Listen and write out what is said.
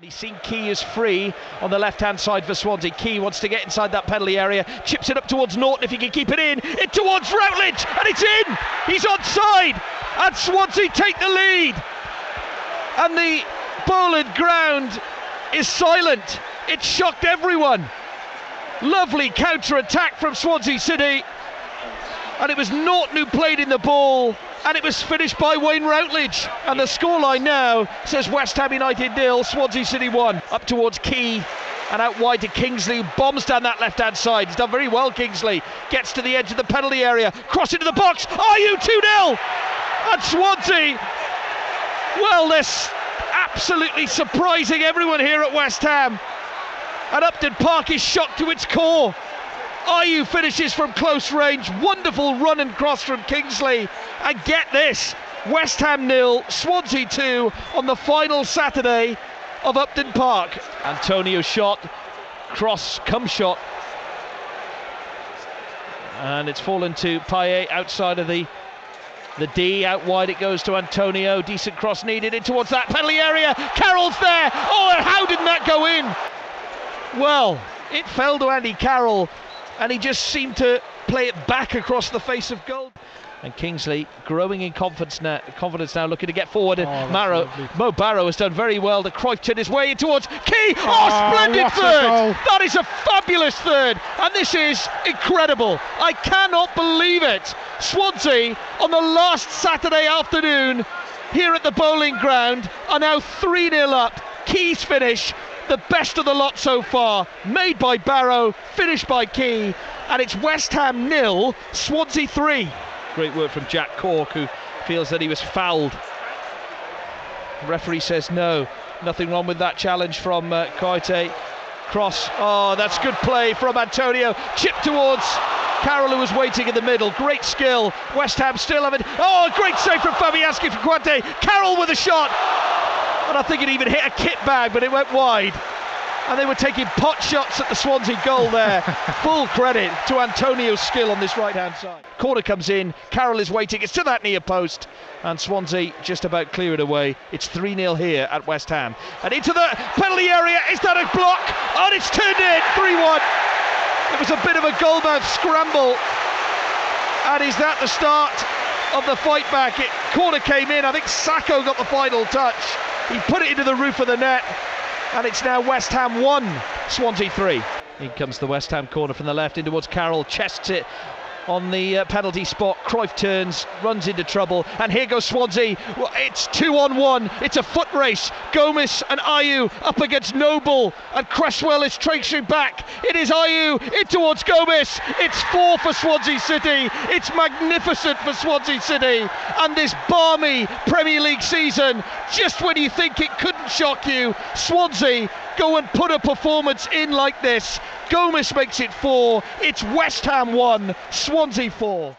And he's seen Ki is free on the left-hand side for Swansea. Ki wants to get inside that penalty area, chips it up towards Naughton if he can keep it in. It towards Routledge, and it's in! He's onside! And Swansea take the lead! And the Boleyn ground is silent. It shocked everyone. Lovely counter-attack from Swansea City. And it was Naughton who played in the ball. And it was finished by Wayne Routledge. And the scoreline now says West Ham United 0, Swansea City 1. Up towards Ki and out wide to Kingsley, who bombs down that left-hand side. He's done very well, Kingsley. Gets to the edge of the penalty area. Cross into the box. Ayew 2-0. And Swansea, well, they're absolutely surprising everyone here at West Ham. And Upton Park is shocked to its core. Ayew finishes from close range, wonderful run and cross from Kingsley, and get this, West Ham 0, Swansea 2 on the final Saturday of Upton Park. Antonio shot, cross, come shot, and it's fallen to Payet outside of the D, out wide it goes to Antonio, decent cross needed, in towards that penalty area, Carroll's there, oh and how didn't that go in? Well, it fell to Andy Carroll, and he just seemed to play it back across the face of goal. And Kingsley growing in confidence now looking to get forward. And Barrow has done very well. The Cruyff turned his way in towards Ki. Oh, splendid third! That is a fabulous third. And this is incredible. I cannot believe it. Swansea, on the last Saturday afternoon, here at the Boleyn ground, are now 3-0 up. Ki's finish, the best of the lot so far, made by Barrow, finished by Ki, and it's West Ham 0, Swansea 3. Great work from Jack Cork, who feels that he was fouled. The referee says no, nothing wrong with that challenge from Coite. Cross, oh that's good play from Antonio, chip towards Carroll, who was waiting in the middle. Great skill, West Ham still haven't, oh great save from Fabianski for Coite. Carroll with a shot. And I think it even hit a kit bag, but it went wide. And they were taking pot shots at the Swansea goal there. Full credit to Antonio's skill on this right-hand side. Corner comes in, Carroll is waiting, it's to that near post. And Swansea just about clear it away. It's 3-0 here at West Ham. And into the penalty area, is that a block? And it's turned in, 3-1. It was a bit of a goalmouth scramble. And is that the start of the fight back? Corner came in, I think Sacco got the final touch. He put it into the roof of the net, and it's now West Ham 1, Swansea 3. In comes the West Ham corner from the left, in towards Carroll, chests it on the penalty spot. Cruyff turns, runs into trouble, and here goes Swansea. Well, it's 2-on-1, it's a foot race. Gomis and Ayew up against Noble, and Cresswell is tracing back. It is Ayew, in towards Gomis. It's 4 for Swansea City. It's magnificent for Swansea City. And this balmy Premier League season, just when you think it couldn't shock you, Swansea go and put a performance in like this. Gomis makes it 4, it's West Ham 1, Swansea 4.